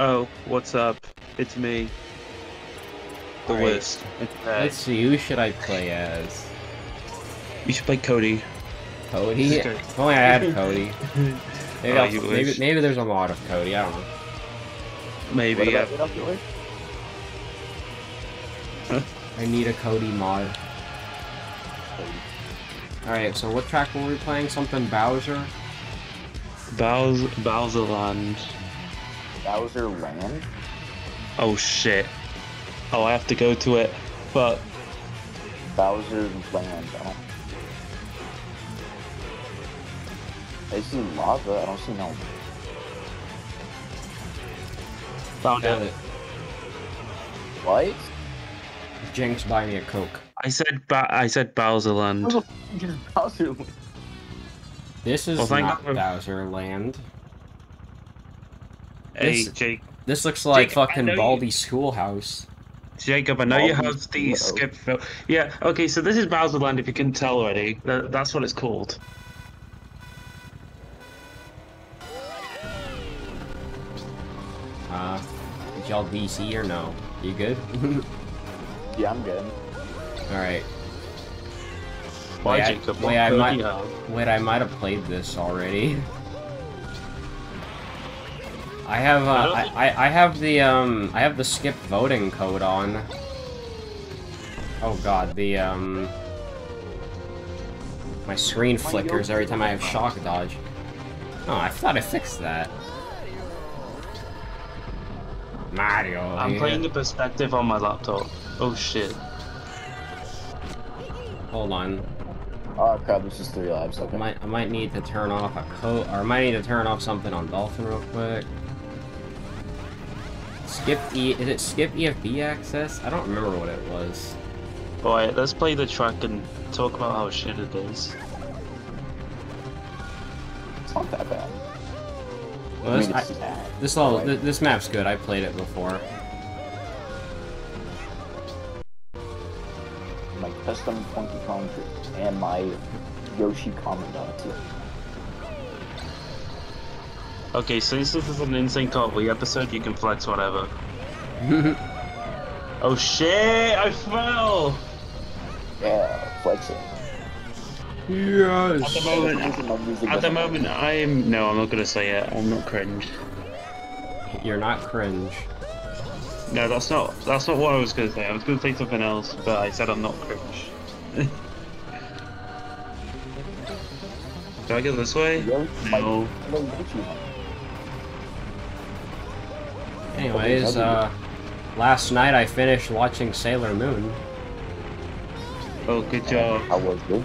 Oh, what's up? It's me. The List. Let's see, who should I play as? You should play Cody. Cody? If only I had Cody. Maybe, maybe there's a mod of Cody, I don't know. Maybe, Huh? I need a Cody mod. Alright, so what track were we playing? Something Bowser? Bowserland. Bowserland? Oh shit. Oh, I have to go to it, but... Bowserland, huh? I see lava, I don't see no... Found it. What? Jinx, buy me a Coke. I said Bowserland. Oh, Bowserland. This is not Bowserland. Hey, Jake. This looks like fucking Baldi's Schoolhouse. Jacob, I know you have the skip film. Yeah, okay, so this is Bowserland, if you can tell already. That's what it's called. Did y'all DC or no? You good? Yeah, I'm good. Alright. Wait, I might have played this already. I have the skip voting code on. Oh god, the my screen flickers every time I have shock dodge. Oh, I thought I fixed that. Mario. I'm playing the perspective on my laptop. Oh shit. Hold on. Oh crap, this is 3 lives. Okay. I might need to turn off a coat, or I might need to turn off something on Dolphin real quick. Skip E, is it skip EFB access? I don't remember what it was. Alright, let's play the track and talk about how shit it is. It's not that bad. Well, I mean, this map's good. I played it before. My custom Funky Kong and my Yoshi Commandant. Okay, so this is an Insane Cowboy episode. You can flex whatever. Oh shit! I fell. Yeah, flex it. Yes. At the moment, I'm not gonna say it. I'm not cringe. You're not cringe. No, that's not what I was gonna say. I was gonna say something else, but I said I'm not cringe. Do I go this way? No. Anyways, last night I finished watching Sailor Moon. Oh, good job. I was good.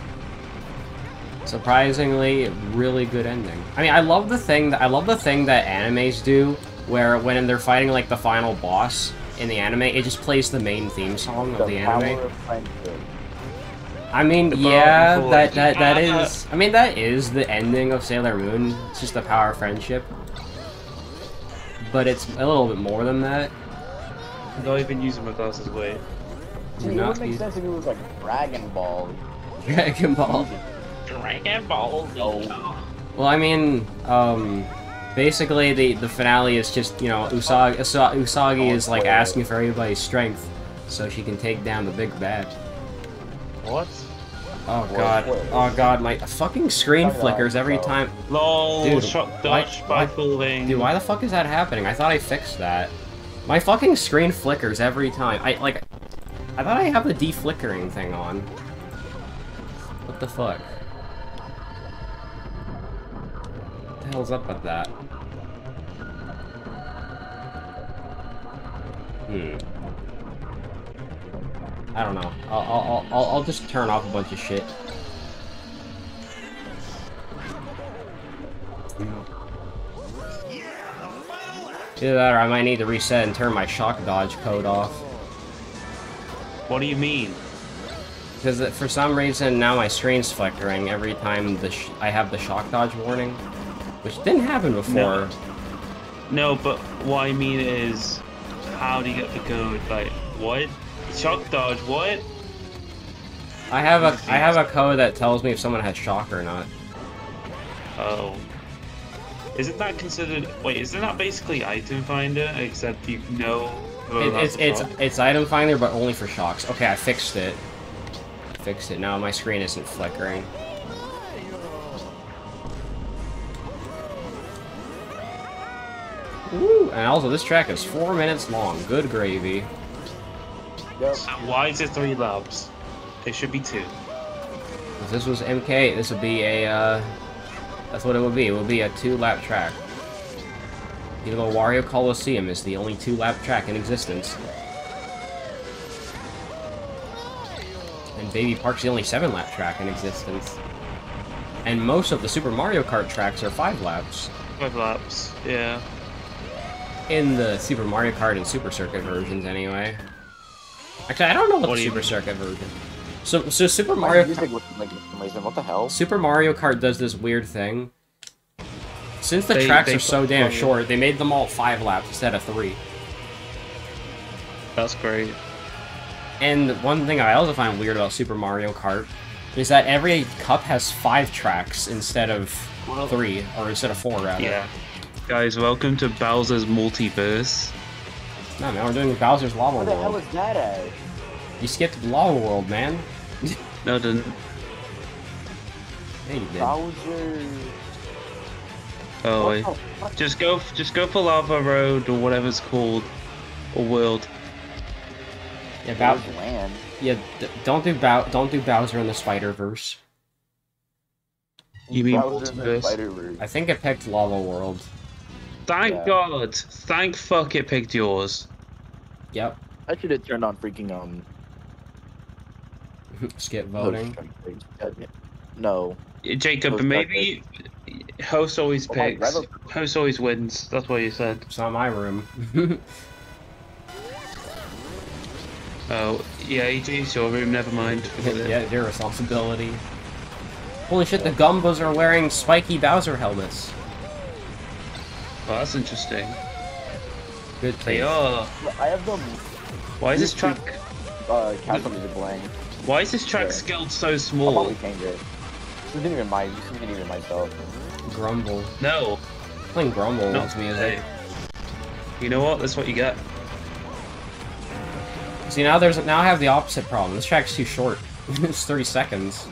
Surprisingly, really good ending. I mean, I love the thing that animes do, where when they're fighting like the final boss in the anime, it just plays the main theme song of the anime. I mean, yeah, that is the ending of Sailor Moon. It's just the power of friendship, but it's a little bit more than that. I'm not even using my glasses. Wait, it would make sense if it was like Dragon Ball. Dragon Ball. Dragon Ball. No. Well, I mean, basically the finale is just, you know, Usagi is like asking for everybody's strength so she can take down the big bad. What? Oh god. Oh god, my fucking screen flickers every time. LOL, dude, shot dodge by fooling. Dude, why the fuck is that happening? I thought I fixed that. My fucking screen flickers every time. I thought I have the deflickering thing on. What the fuck? What the hell's up with that? I don't know. I'll just turn off a bunch of shit. Either that or I might need to reset and turn my shock dodge code off. What do you mean? Because for some reason now my screen's flickering every time I have the shock dodge warning. Which didn't happen before. No, but what I mean is, how do you get the code? Like, what? Shock dodge? What? I have a code that tells me if someone has shock or not. Oh. Isn't that considered? Wait, isn't that basically item finder except you know? It's item finder, but only for shocks. Okay, I fixed it. Fixed it now. My screen isn't flickering. Woo! And also, this track is 4 minutes long. Good gravy. Yep. So why is it 3 laps? It should be 2. If this was MK, this would be a, that's what it would be. It would be a 2-lap track. Even though Wario Coliseum is the only 2-lap track in existence. And Baby Park's the only 7-lap track in existence. And most of the Super Mario Kart tracks are 5 laps. 5 laps, yeah. In the Super Mario Kart and Super Circuit versions, anyway. Actually, I don't know what the Super Circuit version. So Super Mario Kart. What the hell? Super Mario Kart does this weird thing. Since the tracks are so damn short, they made them all 5 laps instead of 3. That's great. And one thing I also find weird about Super Mario Kart is that every cup has 5 tracks instead of 3, or instead of 4 rather. Yeah. Guys, welcome to Bowser's multiverse. No, man, we're doing Bowser's Lava World. What the hell is that at? You skipped Lava World, man. No, I didn't. Yeah, you did. Bowser... Oh, wait. Just go for Lava Road, or whatever it's called. Or World. Yeah, Bowser Land. Yeah, don't do Bowser in the Spider-Verse. You mean multiverse? I think it picked Lava World. Thank God! Thank fuck it picked yours. Yep. I should have turned on freaking, skip voting. No. Jacob, host maybe... Host always picks. Host always wins. That's what you said. It's not my room. Oh, yeah, it's your room, never mind. Yeah, their responsibility. Holy shit, the Gumbos are wearing spiky Bowser helmets. Oh, that's interesting. Good thing. They are. I have them. Why is this track? Castle music playing. Why is this track scaled so small? I'll probably change it. This isn't even mine. This isn't even myself. Grumble. No. I'm playing Grumble. Not music. You know what? That's what you get. See, now there's I have the opposite problem. This track's too short. It's 30 seconds.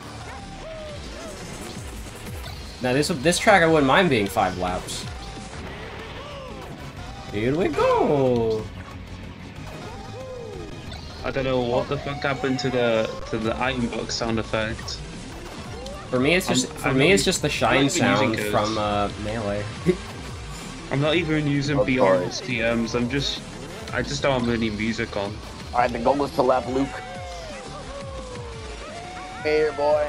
Now this track I wouldn't mind being 5 laps. Here we go! I don't know what the fuck happened to the item box sound effect. For me, it's just it's just the shine sound from Melee. I'm not even using BRSTMs. I just don't have any music on. All right, the goal is to lap Luke. Here, boy.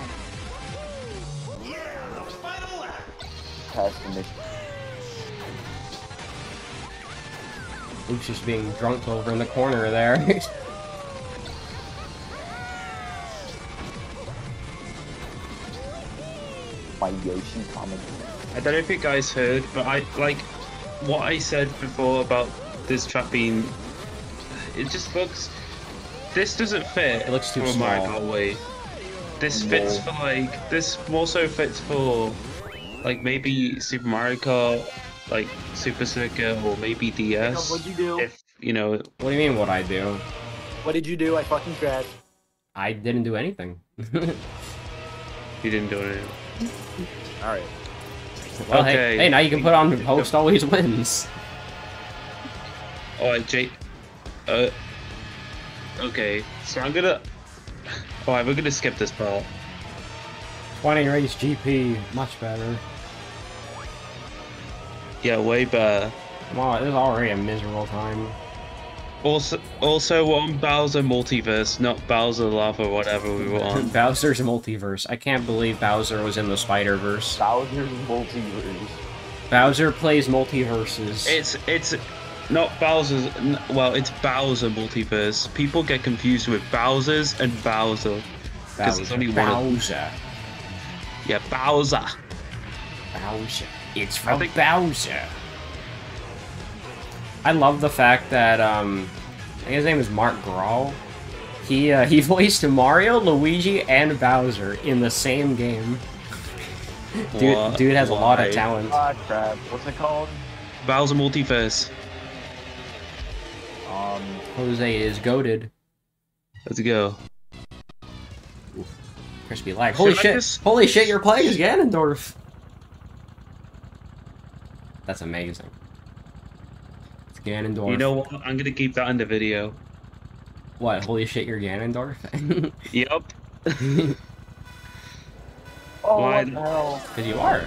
Yeah, the final lap. Pass the mission. Luke's just being drunk over in the corner there. My Yoshi comment. I don't know if you guys heard, but I like what I said before about this track being. It just looks. This doesn't fit. It looks too small. This fits for like. This more so fits for like maybe Super Mario Kart. Like Super Circuit or maybe DS. Jacob, what'd you do? If you know. What do you mean? What I do? What did you do? I fucking crashed. I didn't do anything. You didn't do anything. All right. Well, okay. Hey, now you can put on host always wins. All right, Jake. Okay. So I'm gonna. All right, we're gonna skip this part. 20 race GP, much better. Yeah, way better. Come on, it was already a miserable time. Also, we're on Bowser Multiverse, not Bowser Lava, whatever we were on. Bowser's Multiverse. I can't believe Bowser was in the Spider-Verse. Bowser's Multiverse. Bowser plays multiverses. It's not Bowser's, well, it's Bowser Multiverse. People get confused with Bowser's and Bowser. Because there's only one. Bowser. Yeah, Bowser. Bowser. It's from Bowser. I love the fact that I think his name is Mark Grawl. He voiced Mario, Luigi, and Bowser in the same game. Dude has a lot of talent. Oh, crap. What's it called? Bowser Multiverse. Jose is goated. Let's go. Oof. Crispy lag. Holy shit! Holy shit! You're playing as Ganondorf. That's amazing. It's Ganondorf. You know what? I'm gonna keep that in the video. What? Holy shit! You're Ganondorf. Yep. Oh, why? Because you are.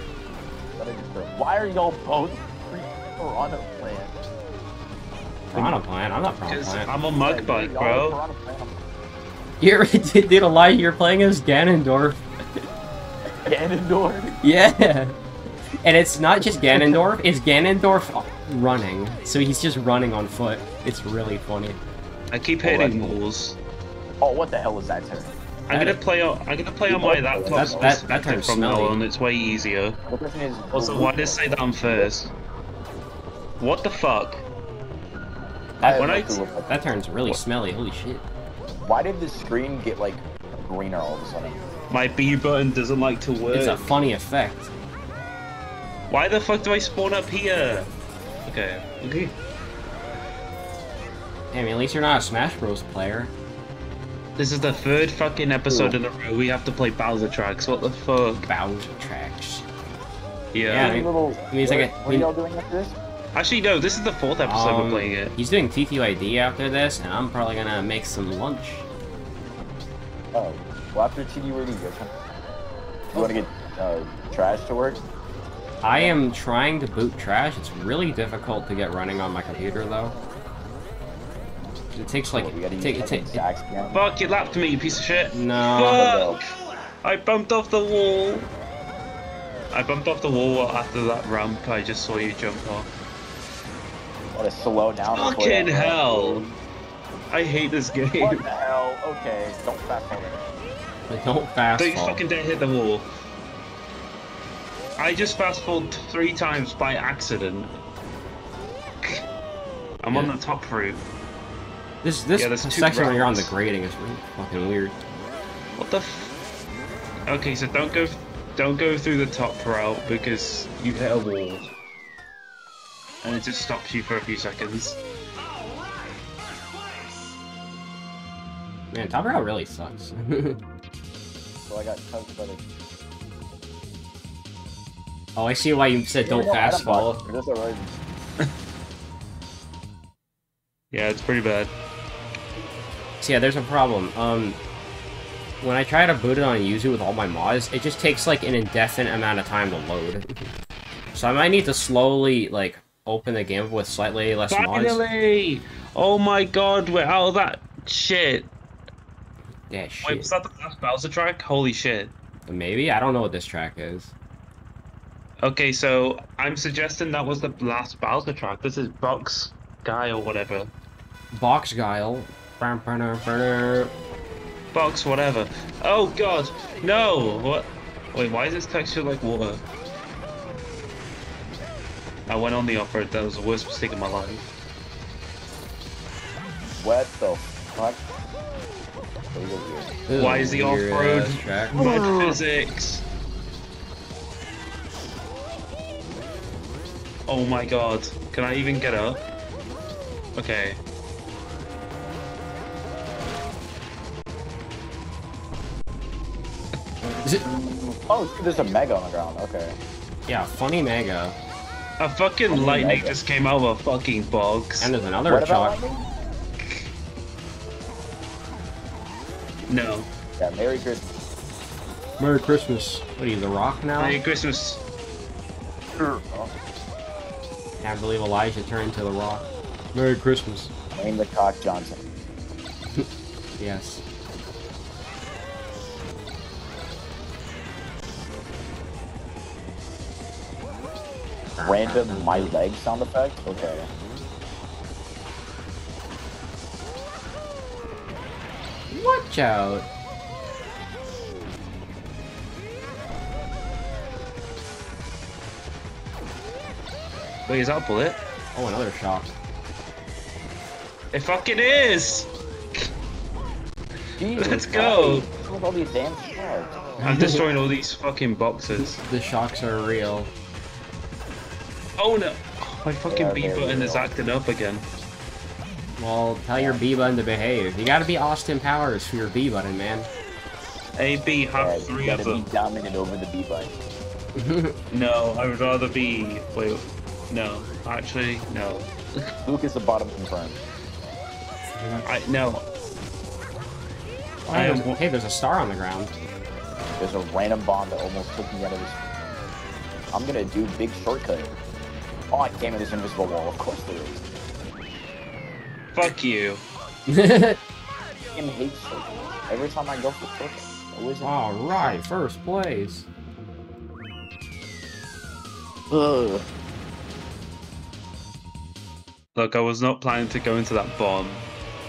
Why are y'all both piranha plant? Piranha plant? I'm not piranha plant. I'm a mukbang, bro. You're, dude, Elijah, you're playing as Ganondorf. Ganondorf? Yeah. And it's not just Ganondorf, it's Ganondorf running. So he's just running on foot. It's really funny. I keep hitting balls. Oh, what the hell was that turn? I'm gonna play on my laptop. That turns from now on. It's way easier. Also, why did I say that I'm first? What the fuck? That turns really smelly. Holy shit! Why did the screen get like greener all of a sudden? My B button doesn't like to work. It's a funny effect. Why the fuck do I spawn up here? Okay. Okay. I mean, at least you're not a Smash Bros. player. This is the third fucking episode in a row we have to play Bowser tracks. What the fuck? Bowser tracks. Yeah. What are y'all doing after this? Actually, no. This is the fourth episode we're playing it. He's doing TTYD after this, and I'm probably gonna make some lunch. Oh, well, after TTYD, you want to get Trash to work? I am trying to boot Trash. It's really difficult to get running on my computer, though. It takes like fuck, you lapped me, you piece of shit. No. Fuck! I bumped off the wall. I bumped off the wall after that ramp. I just saw you jump off. What a slow down. Fucking hell! I hate this game. What the hell? Okay, don't fastball it. Don't fastball. Don't fucking dare hit the wall. I just fastballed 3 times by accident. I'm on the top route. This section where you're on the grading is really fucking weird. What the f... Okay, so don't go through the top route because you hit a wall. And it just stops you for a few seconds. Man, top route really sucks. So I got touched by the... Oh, I see why you said don't fastball. That's alright. Yeah, it's pretty bad. So yeah, there's a problem. When I try to boot it on Yuzu with all my mods, it just takes like an indefinite amount of time to load. So I might need to slowly like open the game with slightly less mods. Finally! Oh my god, we're out of that shit. Yeah, shit. Wait, was that the last Bowser track? Holy shit. Maybe? I don't know what this track is. Okay, so I'm suggesting that was the last Bowser track. This is Box Guile, whatever. Box Guile. Box whatever. Oh god, no! What? Wait, why is this texture like water? I went on the off-road, that was the worst mistake of my life. What the fuck? Why is the off-road mud physics? Oh my god, can I even get up? Okay. Oh, there's a mega on the ground, okay. Yeah, funny mega. A fucking funny lightning mega just came out of a fucking box. And there's another chalk. No. Yeah, Merry Christmas. Merry Christmas. What are you, The Rock now? Merry Christmas. Can't believe Elijah turned to The Rock. Merry Christmas. Name the cock Johnson. Yes. Random my leg sound effect? Okay. Watch out! Wait, is that a bullet? Oh, another shot. It fucking is! Jesus, let's go! All these damn stars. I'm destroying all these fucking boxes. The shocks are real. Oh no! Oh, my fucking B button is acting up again. Well, tell your B button to behave. You gotta be Austin Powers for your B button, man. A B, have three of them. You gotta be dominant over the B button. No, I would rather be... Wait, no. Actually, no. Luke is the bottom in front. No. Oh, hey, there's a star on the ground. There's a random bomb that almost took me out of this. I'm gonna do big shortcut. Oh, damn it, there's an invisible wall. Of course there is. Fuck you. I fucking hate shortcuts. Every time I go for shortcuts, always. Alright, first place. Ugh. Look, I was not planning to go into that bomb.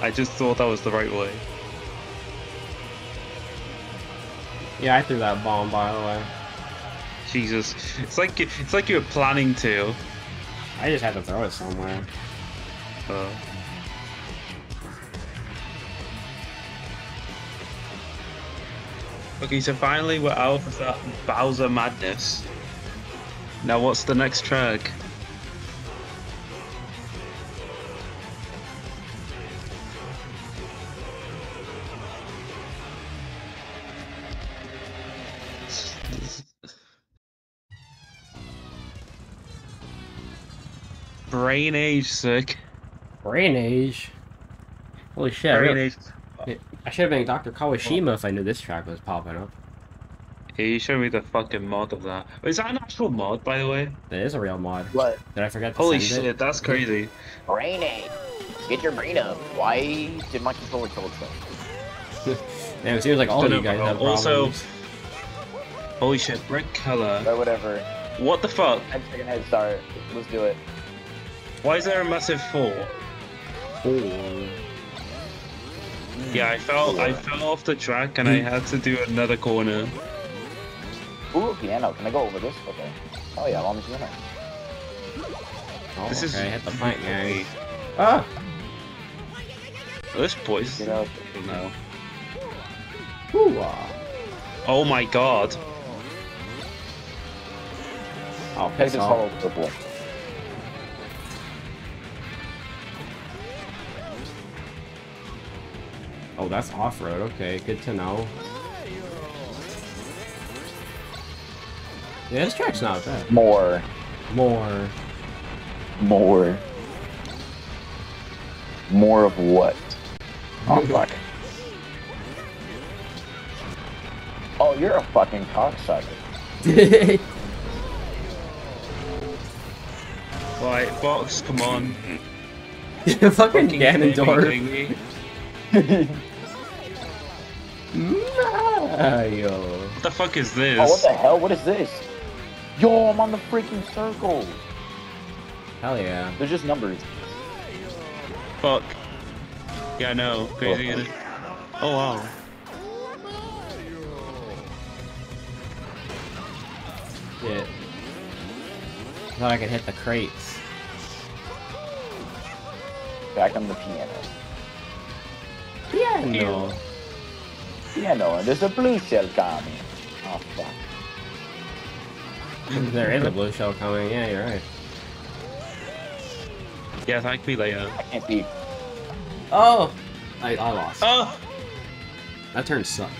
I just thought that was the right way. Yeah, I threw that bomb, by the way. Jesus, it's like you were planning to. I just had to throw it somewhere. Okay, so finally we're out of that Bowser madness. Now, what's the next track? Brain Age, sick. Brain Age? Holy shit. Brain Age. I should have been Dr. Kawashima if I knew this track was popping up. Hey, you showed me the fucking mod of that. Is that an actual mod, by the way? That is a real mod. What? Did I forget to Holy send shit, it? That's crazy. Brain Age. Get your brain up. Why did my controller kill itself? Man, it seems like all of you guys have problems. Also... Holy shit, brick color. Or whatever. What the fuck? I'm taking a head start. Let's do it. Why is there a massive fall? Oh. Yeah, I fell off the track and I had to do another corner. Ooh, piano. Can I go over this? Okay. Oh yeah, I'm on the piano. Oh, this is... I hit the fight, guy. Ah! This boy's... Get out. No. Ooh, oh my god. I'll piss off. Oh, that's off-road. Okay, good to know. Yeah, this track's not bad. More of what? Oh, fuck. Oh, you're a fucking cocksucker. Alright, box, come on. fucking Ganondorf. Mario. What the fuck is this? Oh, what the hell? What is this? Yo, I'm on the freaking circle. Hell yeah. They're just numbers. Fuck. Yeah, no. Crazy. Oh, oh wow. Shit. I thought I could hit the crates. Back on the piano. Piano. Piano, there's a blue shell coming. Oh, fuck. There is a blue shell coming, yeah, you're right. Yeah, thank me later. I can't see. Oh! I lost. Oh! That turn sucks.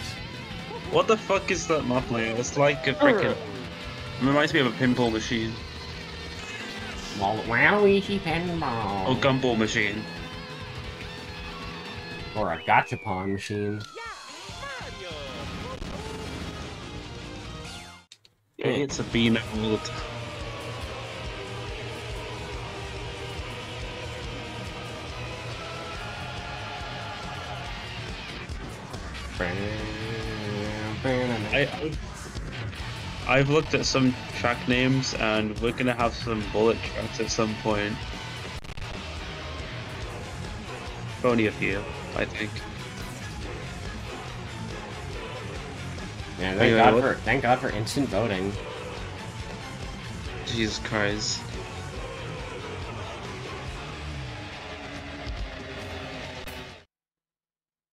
What the fuck is that map layer? It's like a freaking... It reminds me of a pinball machine. Waluigi Pinball. Or gumball machine. Or a gachapon machine. Yeah, it's a bean all the time. I've looked at some track names and we're gonna have some bullet tracks at some point. Only a few. I think. Man, thank God for instant voting. Jesus Christ.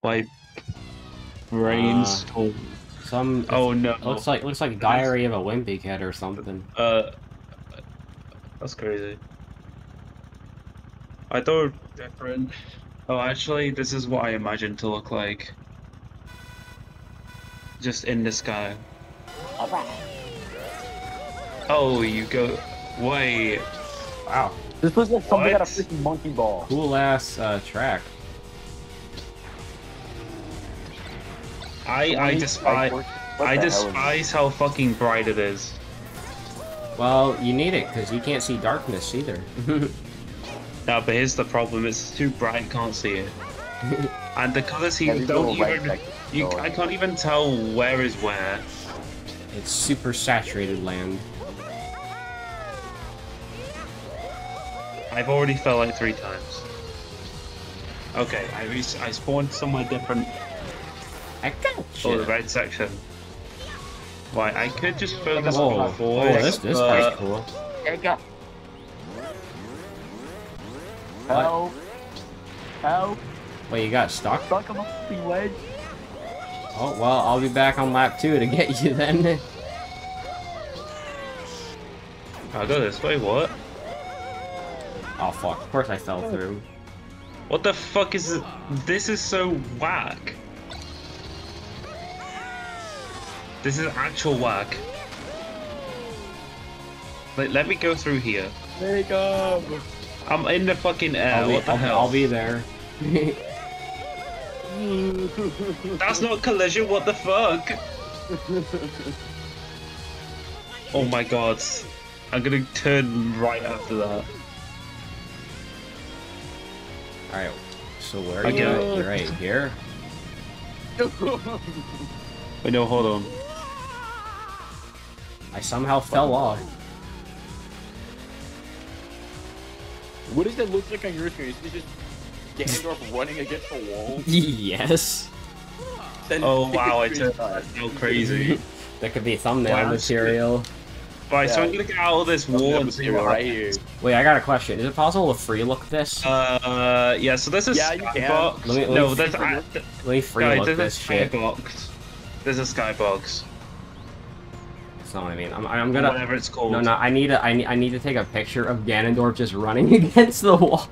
Why brainstorm? some. Oh no! Looks like Diary of a Wimpy Kid or something. That's crazy. I thought it was different. Oh, actually, this is what I imagined to look like. Just in the sky. Alright. Oh, you go. Wait. Wow. This looks like something out of freaking Monkey Ball. Cool ass track. I despise how fucking bright it is. Well, you need it because you can't see darkness either. No, but here's the problem: it's too bright, can't see it. And the colors here I can't even tell where is where. It's super saturated land. I've already fell like 3 times. Okay, I spawned somewhere different. I got you. Oh, the right section. Right, I could just throw this ball forward. Oh, this is cool. There you go. Help! Help! Wait, you got stuck? Stuck on the ledge. Oh well, I'll be back on lap 2 to get you then. I'll go this way. What? Oh fuck! Of course I fell through. What the fuck is this? This is so whack. This is actual whack. Let me go through here. There you go. I'm in the fucking air. What the hell? I'll be there. That's not collision. What the fuck? Oh my god! I'm gonna turn right after that. All right. So where are you? You're right here. Wait, no, hold on. I somehow fell off. What does that look like on your screen? Is it just Ganondorf running against the wall? Yes. Oh wow, I turned that so crazy. That could be thumbnail material. Alright, so I'm gonna get out of this wall and see where I am. Wait, I got a question. Is it possible to free look this? Yeah, so this is skybox. Let me free look this shit. There's a skybox. That's not what I mean. I'm gonna. Whatever it's called. No. I need to take a picture of Ganondorf just running against the wall.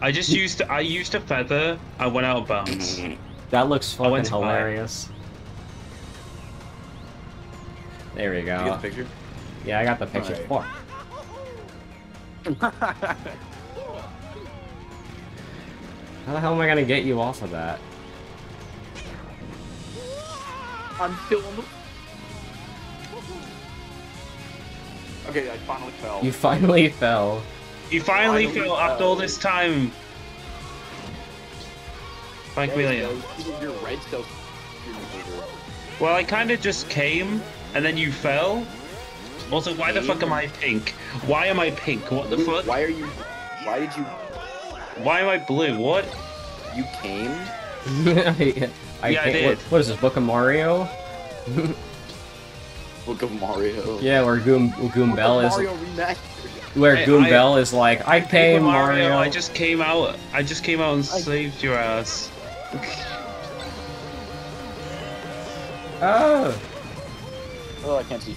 I used a feather. I went out of bounds. That looks fucking hilarious. There we go. Did you get the picture? Yeah, I got the picture. Right. Fuck. How the hell am I gonna get you off of that? I'm still on the... Okay, I finally fell. You finally fell. You finally fell after all this time. Like really. Well, I kind of just came, and then you fell. Also, why the fuck am I pink? Why am I pink? What the fuck? Why are you... Why did you... Why am I blue? What? You came? I did. What is this, Book of Mario? Book of Mario. Yeah, where Goombell is. Mario remastered. Where Goombell is like, I came, Mario. I just came out. I just came out and saved your ass. Oh. Oh, I can't see.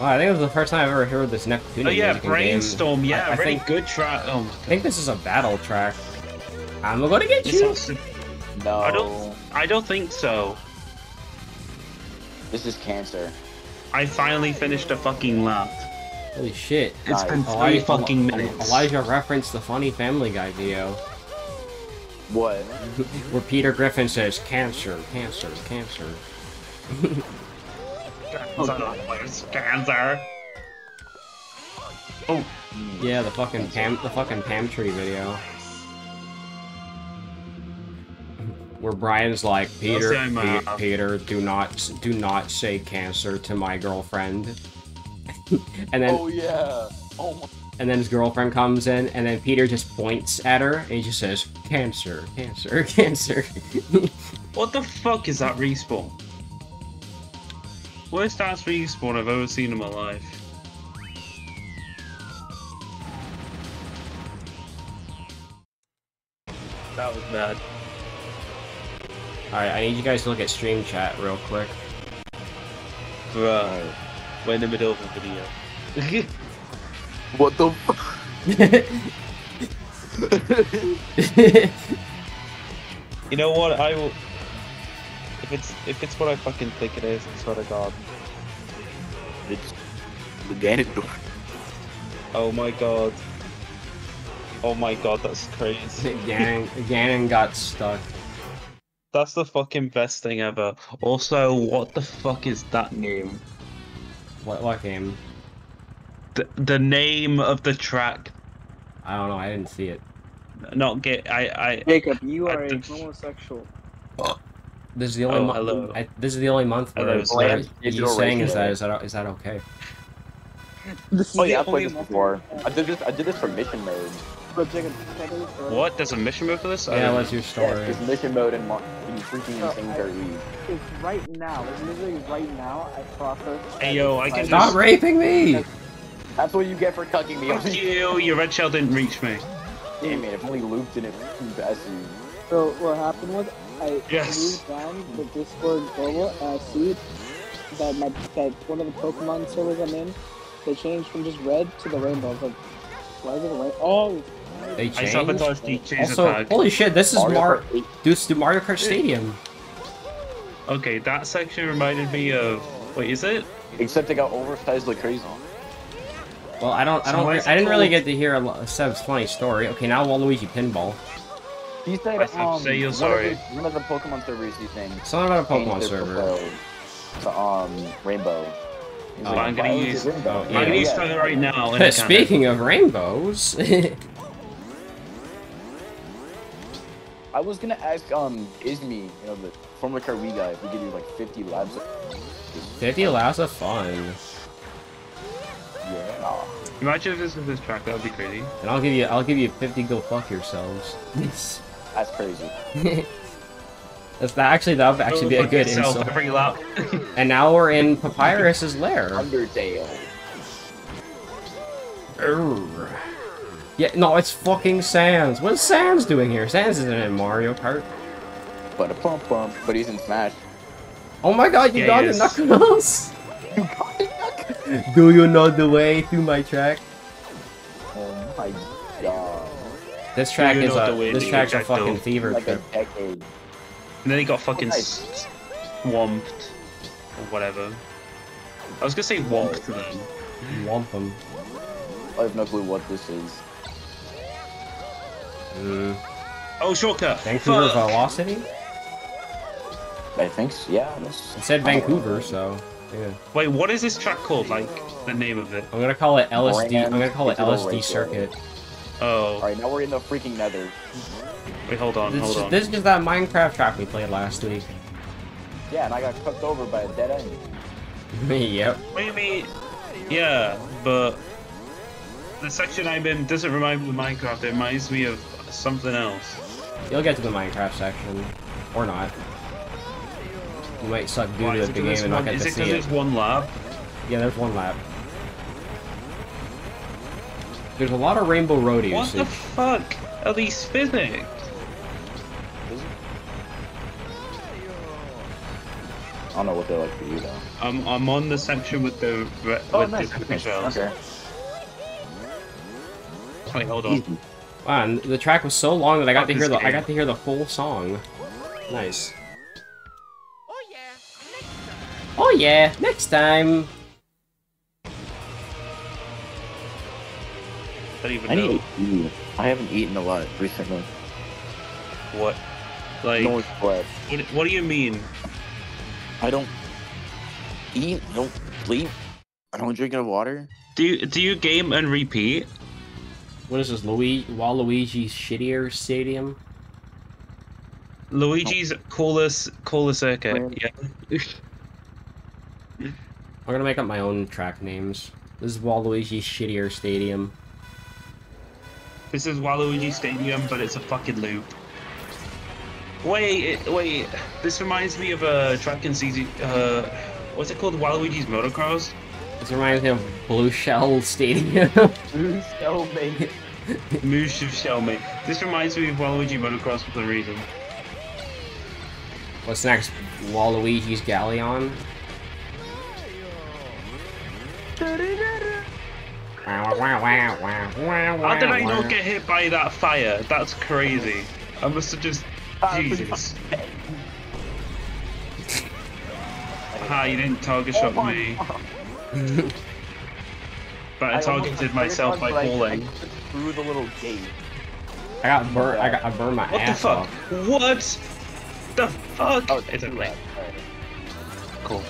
Wow, I think it was the first time I've ever heard this Neptune. Oh yeah, Brainstorm. Yeah, I think good track. Oh, I think this is a battle track. I'm gonna get you! No. I don't think so. This is cancer. I finally finished a fucking lap. Holy shit. It's been 3 fucking minutes. Elijah referenced the funny Family Guy video. What? Where Peter Griffin says, cancer, cancer, cancer. Cancer, cancer. Oh. Yeah, the fucking Pam Tree video. Where Brian's like, Peter, do not say cancer to my girlfriend. And then, oh yeah, oh. And then his girlfriend comes in, and then Peter just points at her, and he just says, cancer, cancer, cancer. What the fuck is that respawn? Worst ass respawn I've ever seen in my life. That was bad. Alright, I need you guys to look at stream chat real quick. Bro, we're in the middle of a video. What the fuck? You know what, I will... If it's what I fucking think it is, I swear to God. It's the Ganondorf. Oh my God. Oh my God, that's crazy. Ganon got stuck. That's the fucking best thing ever. Also, what the fuck is that name? What game? The name of the track. I don't know, I didn't see it. Not get I Jacob, you are a homosexual. This is the only month. This is the only month where you saying is that okay? Oh yeah, I played this before. I did this for mission mode. What? There's a mission mode for this? Yeah, what's your story? There's mission mode and freaking insane. It's right now. It's literally right now. I processed. Hey yo, I can stop raping me. That's what you get for cucking me. Fuck you. Your red shell didn't reach me. Damn it! If only Luke didn't invest you. So what happened was I moved down the Discord global and I see that one of the Pokemon servers I'm in, they changed from just red to the rainbow. I was like, why is it rainbow? Oh. They changed. Also, holy shit! This is the Mario Kart Stadium. Okay, that section reminded me of wait, is it? Except it got oversized like crazy. Well, I didn't really get to hear a Seb's funny story. Okay, now Waluigi Pinball. He said, say you're sorry. One of the Pokemon servers he's saying. Something about a Pokemon server. To, Rainbow. Like, I'm gonna use Rainbow. Yeah. I'm gonna use something right now. And speaking of rainbows. I was gonna ask, Izmi, you know, the former Karwi guy, if we could do like 50 laps of fun. 50 laps of fun. Yeah. Imagine if this is this track, that would be crazy. And I'll give you 50 go fuck yourselves. That's crazy. That would actually be a good insult. And now we're in Papyrus's lair. Undertale. Urgh. Yeah, no, it's fucking Sans. What is Sans doing here? Sans isn't in Mario Kart. But a pump bump, but he's in Smash. Oh my God, you got the Knuckles! You got it. Do you know the way through my track? Oh my God! This track is this track's a fucking fever trip. Like a decade. And then he got fucking swamped or whatever. I was gonna say womped then. Womp him. I have no clue what this is. Oh, shortcut. Vancouver velocity. I think so, yeah. It said Vancouver, so. Yeah. Wait, what is this track called? Like the name of it? I'm gonna call it LSD. I'm gonna call it LSD Circuit. Oh. All right, now we're in the freaking Nether. Wait, hold on. This is that Minecraft track we played last week. Yeah, and I got cucked over by a dead end. Yep. Maybe. Yeah, but the section I'm in doesn't remind me of Minecraft. It reminds me of something else. You'll get to the Minecraft section, or not. You might suck due to the game and not get to see it. Is it because there's one lap? Yeah, there's one lap. There's a lot of Rainbow Road usage. What the fuck are these physics? I don't know what they're like for you though. I'm on the section with the nice. Okay. Wait, hold on. Easy. Wow, and the track was so long that I got to hear the full song. Nice. Oh yeah, next time! I need to eat. I haven't eaten a lot recently. What? Like... No, what do you mean? I don't... eat, I don't sleep, I don't drink enough water. Do you game and repeat? What is this, Waluigi's shittier stadium? Luigi's coolest circuit, yeah. I'm gonna make up my own track names. This is Waluigi's shittier stadium. This is Waluigi Stadium, but it's a fucking loop. Wait. This reminds me of a track in CZ. What's it called? Waluigi's Motocross. This reminds me of Blue Shell Stadium. Blue Shell Mate. Moosh of Shell Mate. This reminds me of Waluigi Motocross for some reason. What's next? Waluigi's Galleon? How did I not get hit by that fire? That's crazy. I must have just... Jesus. Aha, you didn't target shot me. But I targeted myself by falling. Through the little gate. I burned my ass off. What the fuck? What the fuck? Oh, it's okay. Right. Cool.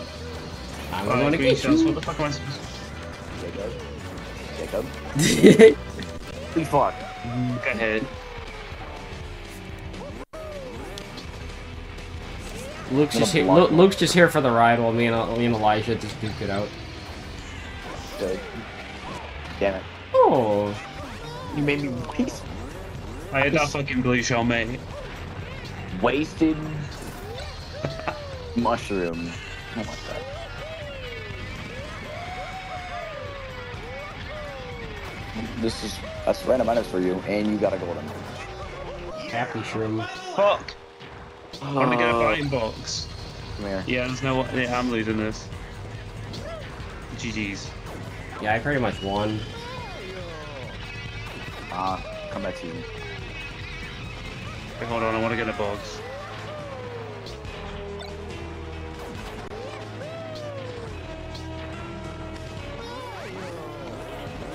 I'm gonna get you. What the fuck am I supposed to do? Jacob. Pretty far. Go ahead. Luke's just here for the ride while me and Elijah just duke it out. Good. Damn it. Oh. You made me waste. I had that fucking blue shell, mate. Wasted mushroom. Oh my god. This is a random minus for you, and you got a golden. Happy shroom. Fuck! I'm gonna get a buying box. Come here. Yeah, there's no way. Yeah, I'm losing this. GG's. Yeah, I pretty much won. Come back to you. Wait, hold on, I wanna get a box.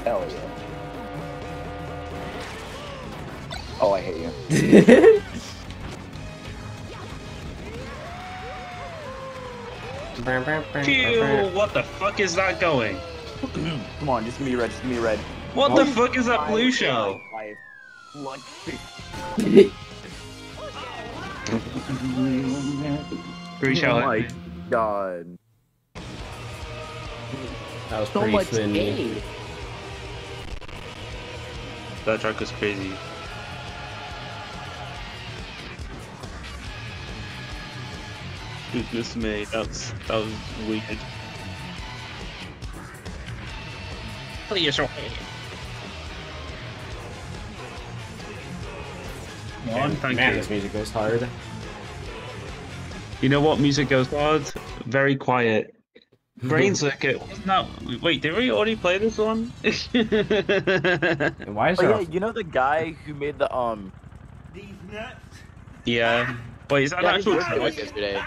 Hell yeah. Oh, I hate you. Ew, what the fuck is that going? Come on, just give me red, just give me red. What the fuck is that blue shell? Blue shell. Oh my god. That was so much aid. That track was crazy. Goodness me, that was weird. Please, your hand. Man, thank you. This music goes hard. You know what? Music goes hard. Very quiet. Brain Circuit. Wasn't that? Wait, did we already play this one? Why is yeah, you know the guy who made the These nuts. Yeah. Wait, is that an actual track? Yesterday.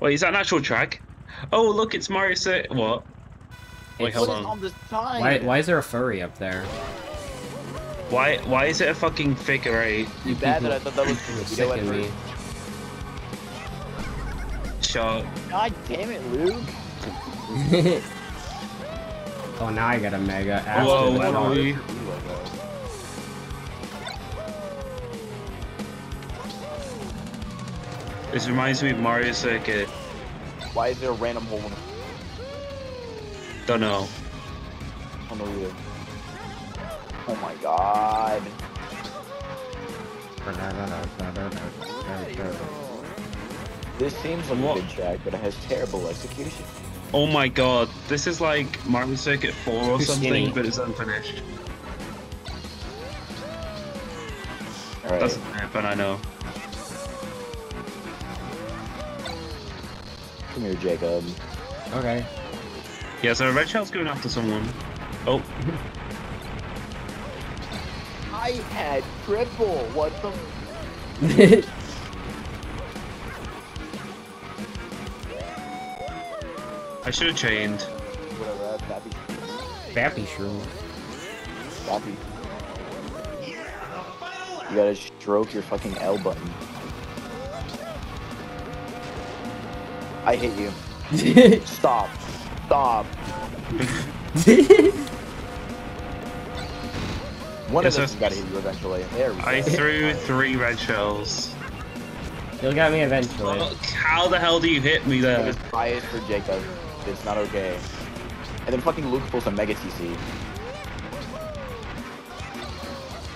Wait, is that an actual track? Oh, look, it's Mario Circuit. What? Wait, hold on. Why is there a furry up there? Why is it a fucking figure eight? You bad that I thought that was sick of me. Shot. God damn it, Luke. Oh, now I got a mega. Whoa, Emily. This reminds me of Mario Circuit. Why is there a random hole in it? Don't know. On the wheel. Oh my god. This seems like a good track, but it has terrible execution. Oh my god, this is like Mario Circuit 4 or something, but it's unfinished. Right. Doesn't happen, I know. Come here, Jacob. Okay. Yeah, so Red Shell's going after someone. Oh. I had triple. What the? I should have chained. Whatever. Bappy. Bappy shroom. Bappy. You gotta stroke your fucking L button. I hate you. Stop. Stop. One of us gotta hit you eventually. There we go. I threw 3 red shells. You'll get me eventually. Look, how the hell do you hit me there? Just buy it for Jacob. It's not okay. And then fucking Luke pulls a mega TC.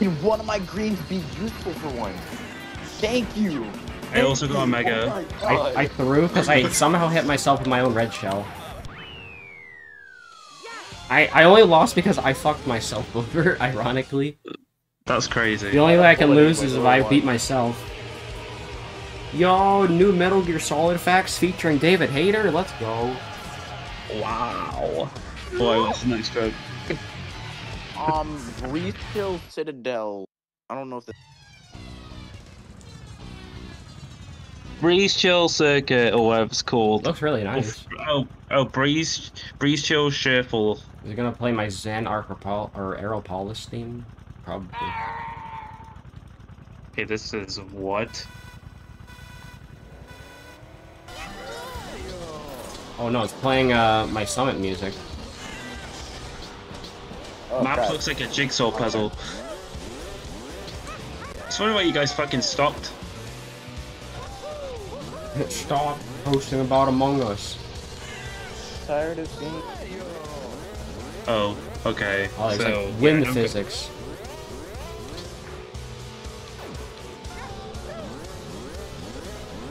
And one of my greens be useful for once. Thank you. I also got a mega. Oh I threw because I somehow hit myself with my own red shell. I only lost because I fucked myself over, ironically. That's crazy. The only way I can lose is if I beat myself. Yo, new Metal Gear Solid facts featuring David Hayter. Let's go. Wow. Boy, that's a nice joke. Retail Citadel. I don't know if that's... Breeze Chill Circuit, or whatever it's called. Looks really nice. Breeze Chill Shuffle. Is it gonna play my Zen or Aeropolis theme? Probably. Hey, this is what? Oh no, it's playing my Summit music. Oh, Maps crap. Looks like a jigsaw puzzle. I just wonder why you guys fucking stopped. Stop posting about Among Us. Tired of being... Oh, okay. Oh, it's so, like wind physics.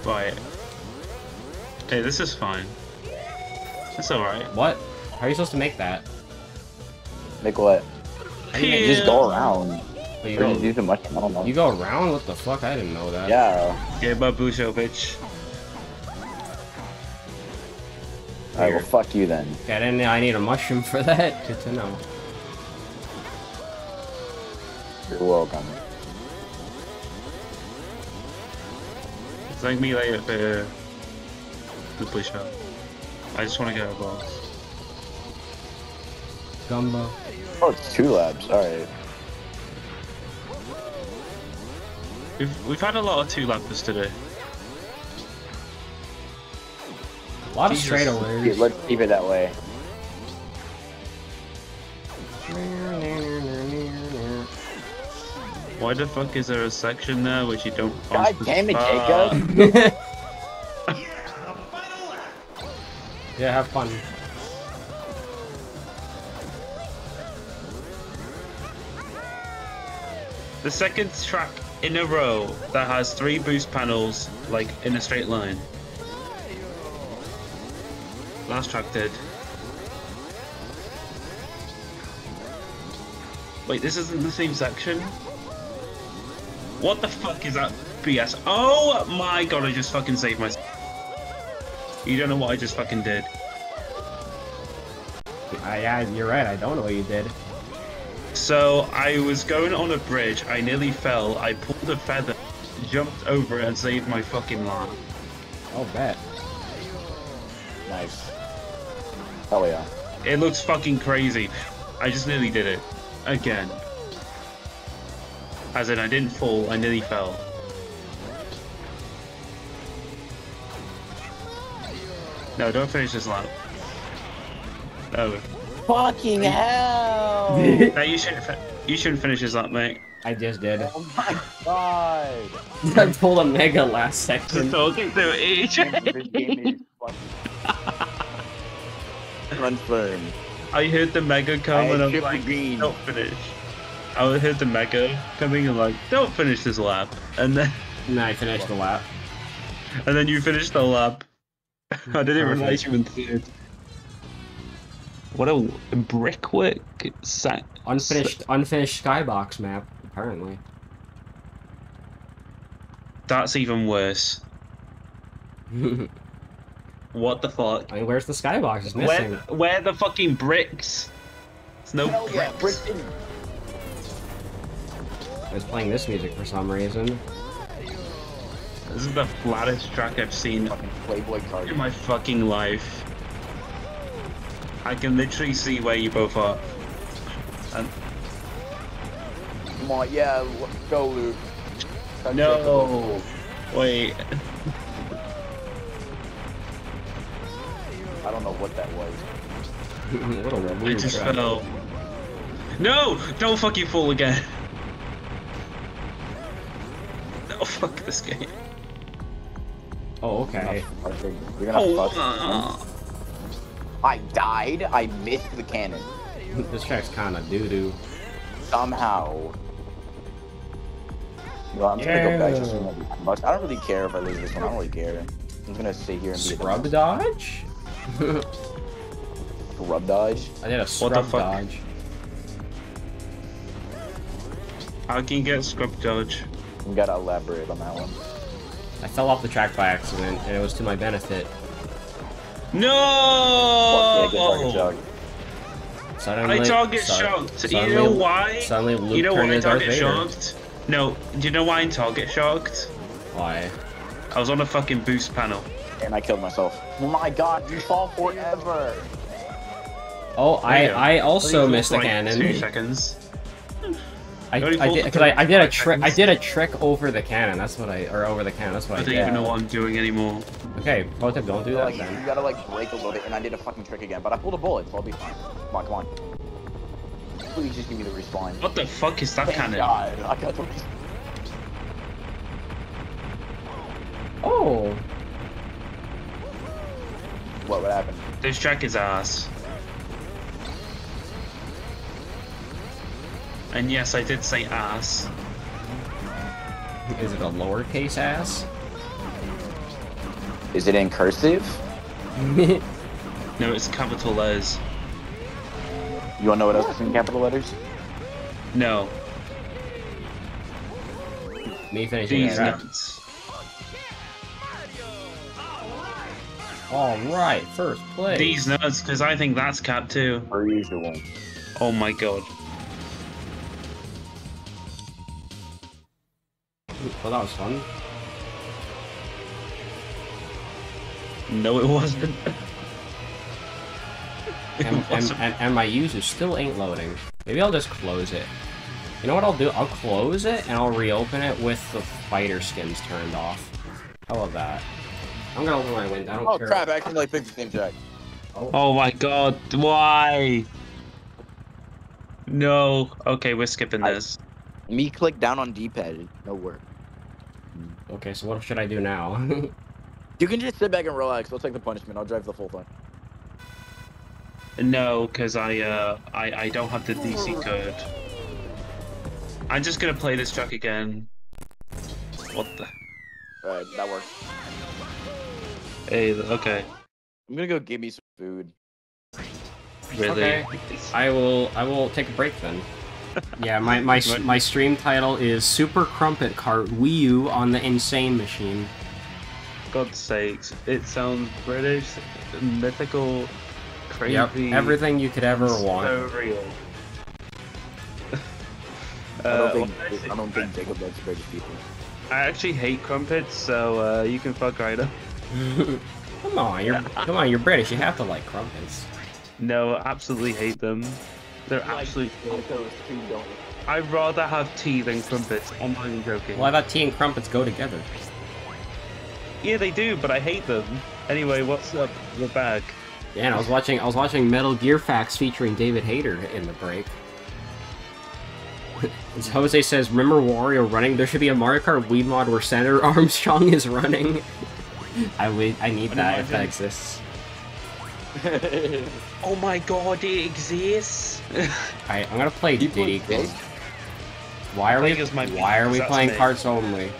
Right. Hey, this is fine. That's alright. What? How are you supposed to make that? Make what? You just go around. But you go, do too much. I don't know. You go around? What the fuck? I didn't know that. Yeah. Yeah, but Busho, bitch. Alright, well, fuck you then. Yeah, then I need a mushroom for that. Good to know. You're welcome. It's like me later, the push up. I just want to get a box. Gumbo. Oh, it's 2 laps. Alright. We've had a lot of 2-lappers today. A lot of straightaways. Dude, let's keep it that way. Why the fuck is there a section there which you don't? God damn it, Jacob! Yeah, have fun. The second track in a row that has 3 boost panels, like in a straight line. Last track did. Wait, this isn't the same section? What the fuck is that BS? Oh my god, I just fucking saved myself. You don't know what I just fucking did. You're right, I don't know what you did. So, I was going on a bridge, I nearly fell, I pulled a feather, jumped over it and saved my fucking life. I'll bet. Nice. Hell yeah. It looks fucking crazy. I just nearly did it. Again. As in, I didn't fall, I nearly fell. No, don't finish this lap. No. Fucking hell! No, you shouldn't finish this lap, mate. I just did. Oh my god! I pulled a mega last second. Talking to AJ. I heard the mega come and I'm like, don't finish. I heard the mega coming and like, don't finish this lap. And then... No, I finished the lap. And then you finished the lap. I didn't realize you were in third. What a brickwork set. Unfinished skybox map, apparently. That's even worse. What the fuck? I mean, where's the skybox? It's missing. Where the fucking bricks? There's no bricks. Yeah, I was playing this music for some reason. This is the flattest track I've seen in my fucking life. I can literally see where you both are. And... Come on, yeah, go Luke. No! Wait. I don't know what that was. I just fell. No! Don't fucking fall again! Oh, fuck this game. Oh, okay. You're gonna fuck. I died, I missed the cannon. This track's kinda doo-doo. Somehow. Well, I'm just gonna go back to some much. I don't really care if I lose this one, I don't really care. I'm gonna sit here and be Scrub Dodge? Scrub dodge? I did a scrub dodge. How can you get scrub dodge? You gotta elaborate on that one. I fell off the track by accident, and it was to my benefit. No! Well, suddenly, I don't get shocked. You know why? Suddenly Luke turned into Darth Vader. You know why I don't get shocked? No, do you know why I don't get shocked? Why? I was on a fucking boost panel. And I killed myself. Oh my god, you fall forever! Oh, I also missed a cannon. 2 seconds. I did a trick over the cannon. That's what I did. I don't even know what I'm doing anymore. Okay, Protip, don't do that. Like, then. You gotta like break a little bit, and I did a fucking trick again, but I pulled a bullet, so I'll be fine. Come on, come on. Please just give me the respawn. What the fuck is that cannon? God, I got the... Oh. What would happen? This track is ass. And yes, I did say ass. Is it a lowercase ass? Is it in cursive? No, it's capital letters. You wanna know what else is in capital letters? No. Me finishing these nuts. Alright, first place. These nuts, because I think that's cap too. Or usual. Oh my god. Well, that was fun. No, it wasn't. And my user still ain't loading. Maybe I'll just close it. You know what I'll do? I'll close it and I'll reopen it with the fighter skins turned off. How about that? I'm gonna open my window. I don't care. Oh crap! I can like fix the game track. Oh my god! Why? No. Okay, we're skipping this. Me click down on D-pad. No work. Okay, so what should I do now? You can just sit back and relax. I'll take the punishment. I'll drive the full thing. No, because I don't have the DC code. I'm just gonna play this track again. What the? Alright, that works. Hey, okay. I'm gonna go give me some food. Really? Okay. I will take a break then. Yeah, my stream title is Super Crumpet Kart Wii U on the Insane Machine. God's sakes, it sounds British, mythical, crazy. Yep, everything you could ever want. So real. I don't think Jacob likes British people. I actually hate crumpets, so you can fuck right up. Come on, you're British. You have to like crumpets. No, I absolutely hate them. They're absolutely cool. I'd rather have tea than crumpets. I'm not even joking. Well, I thought tea and crumpets go together. Yeah, they do, but I hate them. Anyway, what's up? We're back. Yeah, and I was watching Metal Gear Facts featuring David Hayter in the break. As Jose says, "Remember Wario running? There should be a Mario Kart Wii mod where Senator Armstrong is running." I need that if that exists. Oh my god, it exists! Alright, I'm gonna play Diddy. Why are we playing carts only?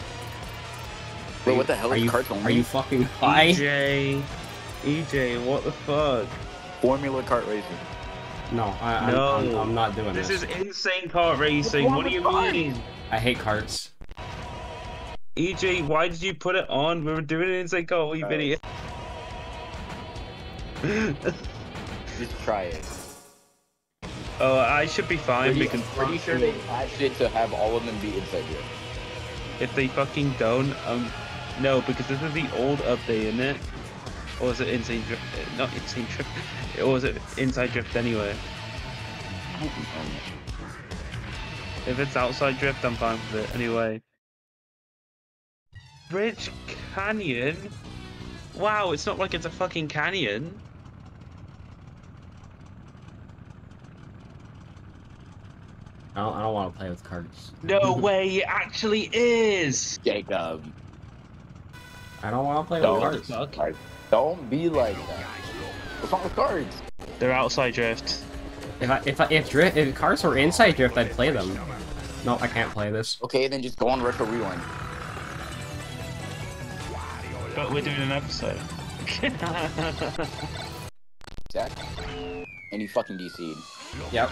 Wait, what the hell is carts only? Are you fucking high? EJ, what the fuck? Formula kart racing. No, I'm not doing this. This is insane kart racing, what do you mean? I hate carts. EJ, why did you put it on? We were doing an insane kart, you idiot. Just try it. Oh, I should be fine because I'm pretty sure they patched it to have all of them be inside here. If they fucking don't, no, because this is the old update, isn't it? Or was it Insane Drift? Not Insane Drift. Or was it Inside Drift anyway? If it's Outside Drift, I'm fine with it anyway. Bridge Canyon? Wow, it's not like it's a fucking canyon. I don't want to play with carts. No way, it actually is! Jacob. I don't want to play with carts. Fuck. Don't be like that. What's wrong with carts? They're outside drift. If carts were inside drift, I'd play them. No, I can't play this. Okay, then just go on Retro Rewind. But we're doing an episode. Zach? And you fucking DC'd. Yep.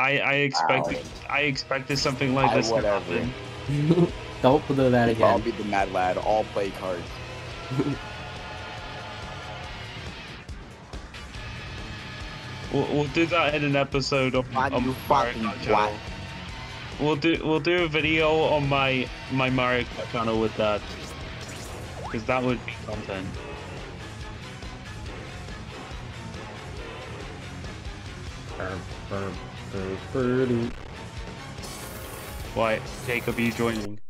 I expected something like this to happen. Don't do that again. I'll be the mad lad. All play cards. We'll do that in an episode of Mario Kart channel. We'll do a video on my Mario Kart channel with that, because that would be content. Why, Jacob, are you joining?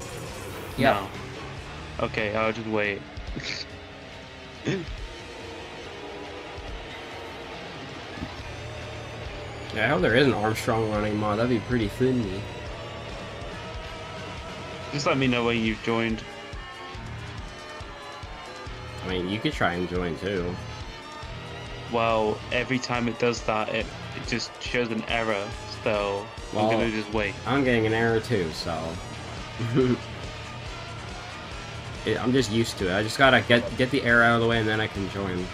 Yeah. No. Okay, I'll just wait. Yeah, I hope there is an Armstrong running mod. That'd be pretty funny. Just let me know when you've joined. I mean, you could try and join too. Well, every time it does that, it just shows an error. So well, I'm gonna just wait. I'm getting an error too, so I'm just used to it. I just gotta get the error out of the way, and then I can join.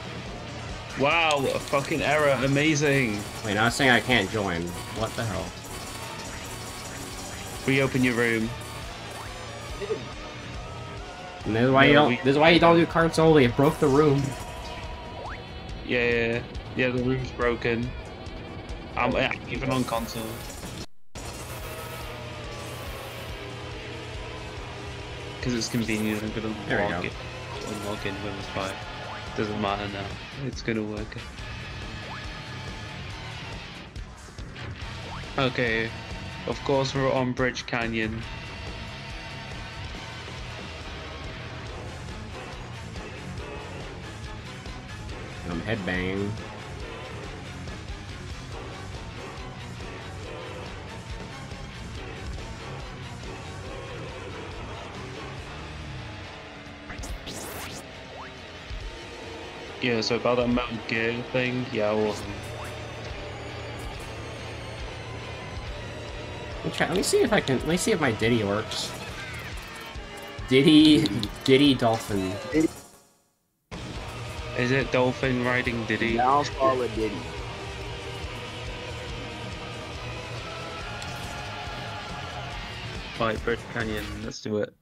Wow, a fucking error! Amazing. Wait, I was saying I can't join. What the hell? Reopen your room. And this is why you don't do carts only. It broke the room. Yeah. The room's broken. I'm even on console. Because it's convenient, I'm gonna log in with Windows 5. Doesn't matter now. It's gonna work. Okay. Of course we're on Bridge Canyon. I'm headbanging. Yeah, so about that Metal Gear thing, yeah, awesome. Let me see if my Diddy works. Diddy Dolphin. Diddy. Is it Dolphin riding Diddy? Now I'll start with Diddy. Right, Bridge Canyon, let's do it.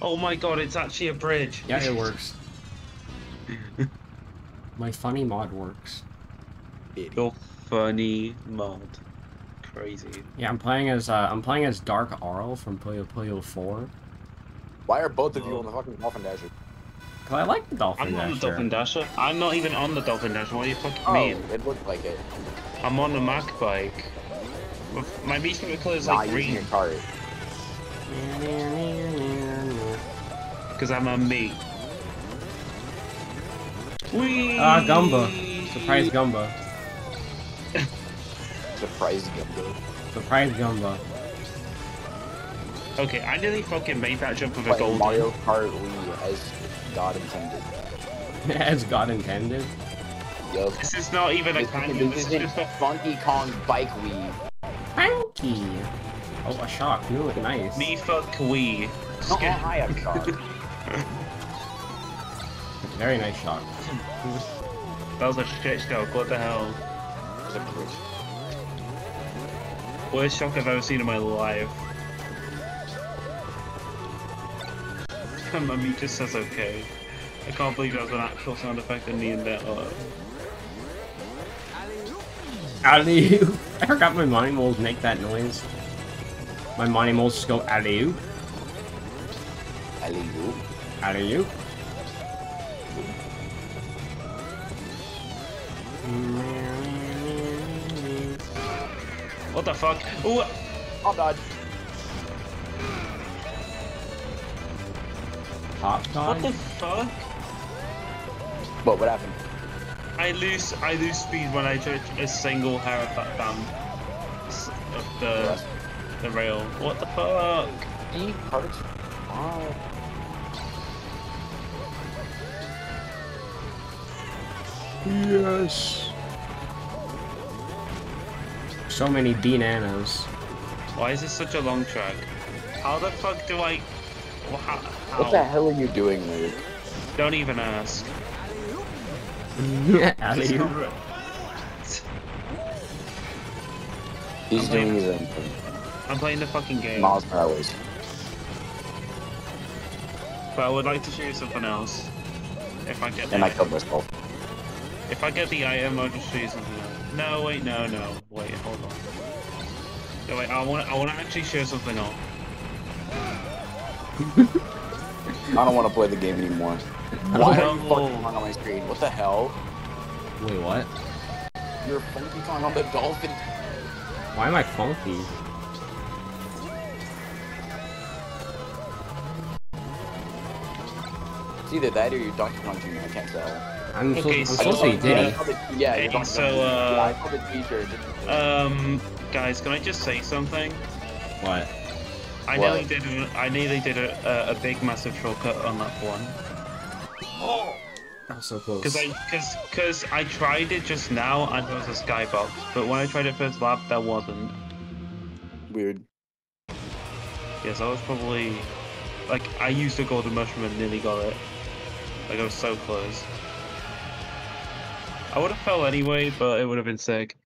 Oh my god, it's actually a bridge. Yeah, it works. My funny mod works. Your funny mod, crazy. Yeah, I'm playing as Dark Arl from Puyo Puyo 4. Why are both of you on the fucking Dolphin Dasher? Cause I like the Dolphin Dasher. I'm on the Dolphin Dasher. I'm not even on the Dolphin Dasher. What do you fucking mean? It looked like it. I'm on a Mac bike. My meteor color is like green. Your card. Cause I'm a mate. Whee! Ah, Gumba. Surprise Gumba. Surprise Gumba. Surprise Gumba. Okay, I nearly fucking made that jump with a golden. Mario Kart Wii, as God intended. As God intended? Yo, this is not even a canyon, this is just a Funky Kong bike Wii. Funky! Oh, a shock. You look nice. Me fuck Wii. Oh, I am shocked. Very nice shot. That was a shit shock, what the hell? Worst shock I've ever seen in my life. My meter just says okay. I can't believe that was an actual sound effect in the end there. Alley-oop! I forgot my money moles make that noise. My money moles just go alley-oop. Alley-oop. Alley-oop. What the fuck? Ooh! Hop dodge. Hop dodge? What the fuck? What happened? I lose speed when I touch a single hair of that the rail. What the fuck? E parts. Oh. Yes. So many bananas. Why is this such a long track? How the fuck do I? How? What the hell are you doing, Luke? Don't even ask. He's doing his own thing. I'm playing the fucking game. Miles per hour. But I would like to show you something else. If I get the... And I killed myself. If I get the item, I'll just show you something else. No, wait, no, no. Wait, hold on. No, wait, I wanna actually show something else. I don't want to play the game anymore. Why are you fucking on my screen? What the hell? Wait, what? You're Funky Kong on the Dolphin. Why am I funky? It's either that or you're Dr. Kong Jr. I can't tell. I'm supposed to be Diddy. Yeah, you're Dr. So, I call it T-shirt. Guys, can I just say something? What? I nearly did a big massive shortcut on that one. Oh, that was so close. Cause I tried it just now and there was a skybox, but when I tried it first lap, there wasn't. Weird. Yes, I was probably like I used a golden mushroom and nearly got it. Like I was so close. I would have fell anyway, but it would have been sick.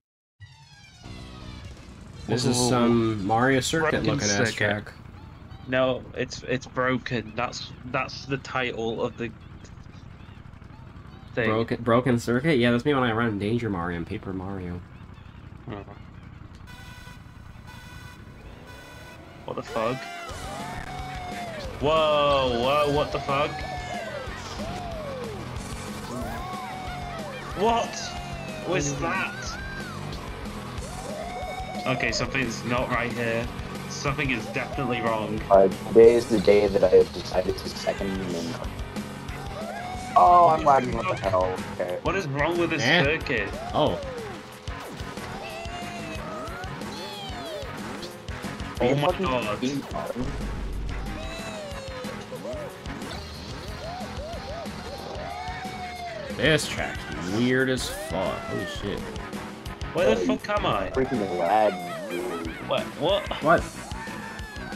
This is some Mario Circuit looking ass track. No, it's broken. That's the title of the thing. Broken Circuit? Yeah, that's me when I run Danger Mario and Paper Mario. Oh. What the fuck? Whoa, whoa, what the fuck? What was that? Okay, something's not right here. Something is definitely wrong. Today is the day that I have decided to second in. Oh, I'm lagging. What the hell? Okay. What is wrong with this circuit? Oh. Oh my god. This track's weird as fuck. Holy shit. Where the fuck am I? Freaking lag. What? What? What?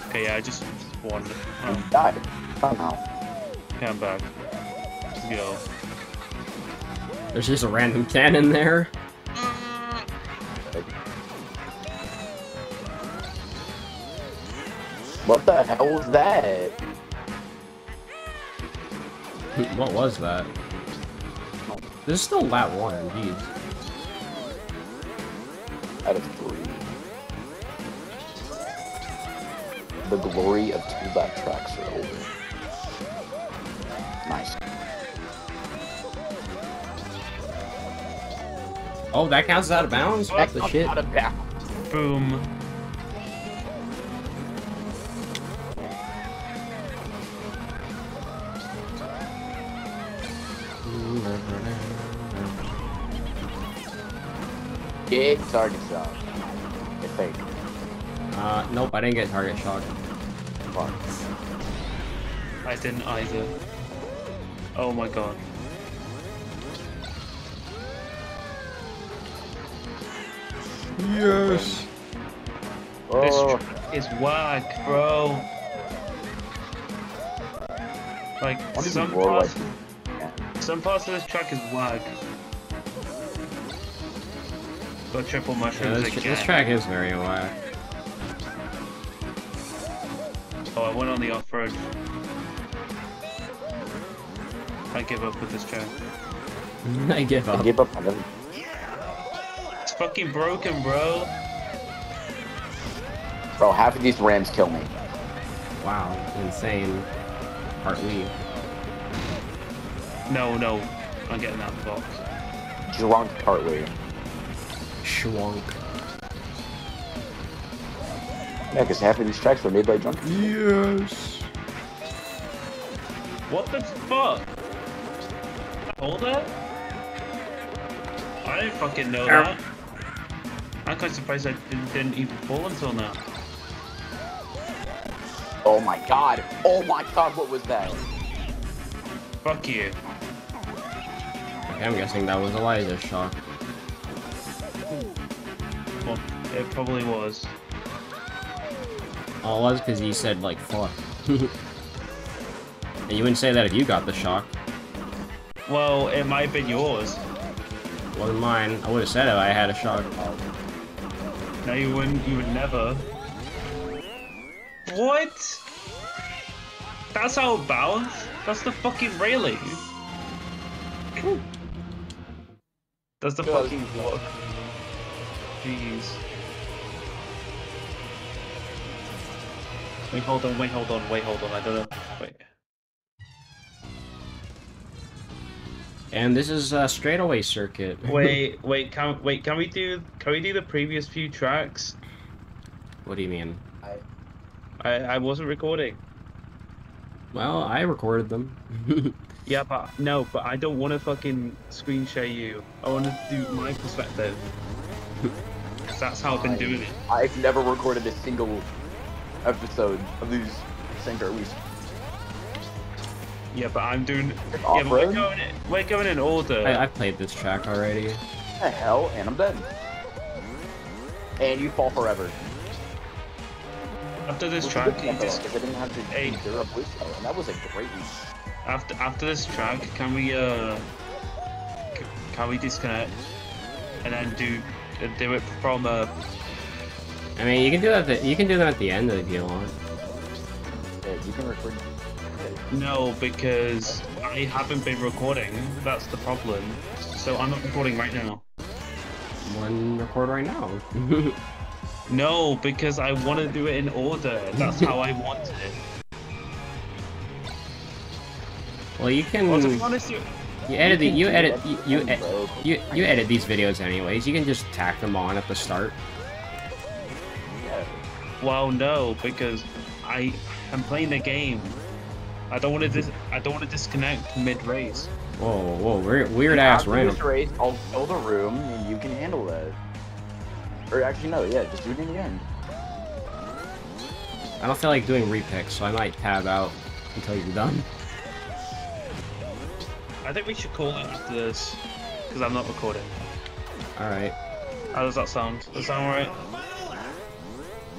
Okay, yeah, I just spawned. Oh. You died. Somehow. Okay, I'm back. Let's go. There's just a random cannon there. What the hell was that? What was that? This is still lap one, indeed. Out of 3. The glory of 2-lap tracks are over. Nice. Oh, that counts as out of bounds? That's the shit. Out of bounds. Boom. Get target shot. I think. Nope, I didn't get target shot. Fuck. I didn't either. Oh my god. Yes! Oh. This trick is whack, bro. Like, some parts of this track is whack. Got triple mushrooms again. This track is very whack. Oh, I went on the off-road. I give up with this track. I give up. I give up on them. It's fucking broken, bro. Bro, half of these rams kill me. Wow, insane. Partly. No, no. I'm getting out of the box. Drunk partly. Schwank. Yeah, because half of these tracks were made by drunk. Yes. What the fuck? Hold that? I didn't fucking know that. I'm quite surprised I didn't even fall until now. Oh my god. Oh my god, what was that? Fuck you. Okay, I'm guessing that was Elijah's shock. Well, it probably was. Oh, it was because you said, like, fuck. And you wouldn't say that if you got the shock. Well, it might have been yours. Wasn't mine. I would have said it if I had a shock. No, you wouldn't. You would never. What? That's how it bounced? That's the fucking railing. Ooh. That's the fucking block. Jeez. Wait, hold on, wait, hold on, wait, hold on, I don't know. Wait. And this is a straightaway circuit. Wait, wait, can we do the previous few tracks? What do you mean? I wasn't recording. Well, I recorded them. Yeah, but no, but I don't want to fucking screen share you. I want to do my perspective. Because that's how I've been doing it. I've never recorded a single episode of these synchros. Yeah, but I'm doing. Yeah, but we're going in order. I played this track already. What the hell, and I'm dead. And you fall forever. After this track, that was a great. After this track, can we disconnect and then do it from a? I mean, you can do that. You can do that at the end if you want. Yeah, you can record. No, because I haven't been recording. That's the problem. So I'm not recording right now. One record right now. No, because I want to do it in order. That's how I want it. Well, you can. Well, to be honest, you edit these videos anyways. You can just tack them on at the start. Well, no, because I am playing the game. I don't want to disconnect mid race. Whoa, whoa, weird ass random. After this race, I'll fill the room and you can handle that. Or actually, no, yeah, just do it in the end. I don't feel like doing repicks, so I might tab out until you're done. I think we should call it after this, because I'm not recording. Alright. How does that sound? Does that sound alright?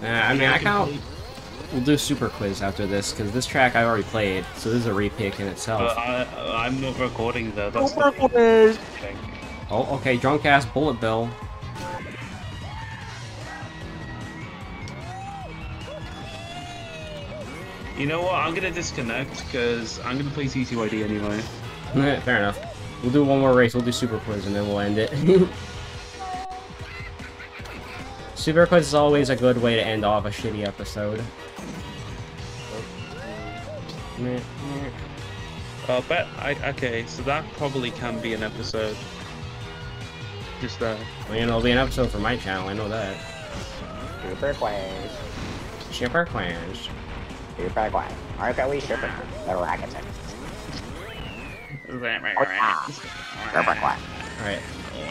Yeah, I mean, I kind of... We'll do Super Quiz after this, because this track I already played, so this is a repick in itself. I'm not recording, though. That's Super Quiz! Oh, okay, drunk-ass Bullet Bill. You know what? I'm gonna disconnect because I'm gonna play TTYD anyway. Fair enough. We'll do one more race. We'll do Super Quiz and then we'll end it. Super Quiz is always a good way to end off a shitty episode. Okay, so that probably can be an episode. Just that. Well, you know, it'll be an episode for my channel. I know that. Super Quiz. Super Quiz. Super Quiz. Aren't we Super Quiz? Little Hackinson. Super Quiz. Alright.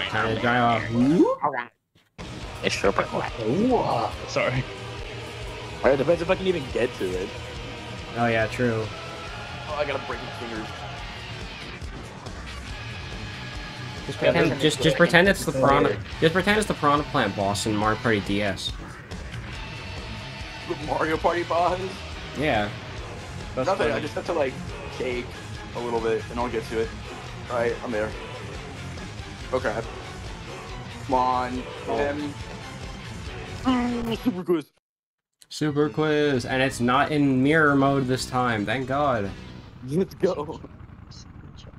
Time to drive off. Alright. It's super quiet. Cool. Sorry. Alright, depends if I can even get to it. Oh yeah, true. Oh, I gotta break my fingers. Just pretend it's the piranha. Just pretend it's the piranha plant boss in Mario Party DS. The Mario Party boss? Yeah. That's nothing. Funny. I just have to like shake a little bit, and I'll get to it. All right, I'm there. Okay. Come on. Super Quiz. Super Quiz, and it's not in mirror mode this time. Thank God. Let's go.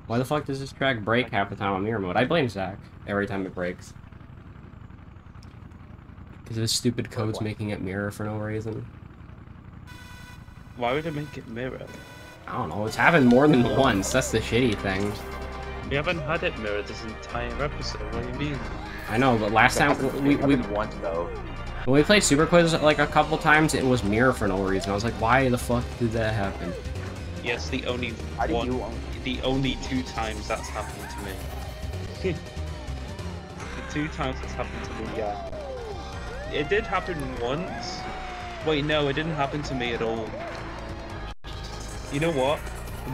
Why the fuck does this track break half the time on mirror mode? I blame Zach every time it breaks. Because this stupid code's making it mirror for no reason. Why would it make it mirror? I don't know. It's happened more than once. That's the shitty thing. We haven't had it mirror this entire episode. What do you mean? I know, but last time we won though. When we played Super Quiz like a couple times, it was mirror for no reason. I was like, why the fuck did that happen? Yes, the only one, the only two times that's happened to me. The two times it's happened to me, yeah. It did happen once. Wait, no, it didn't happen to me at all. You know what?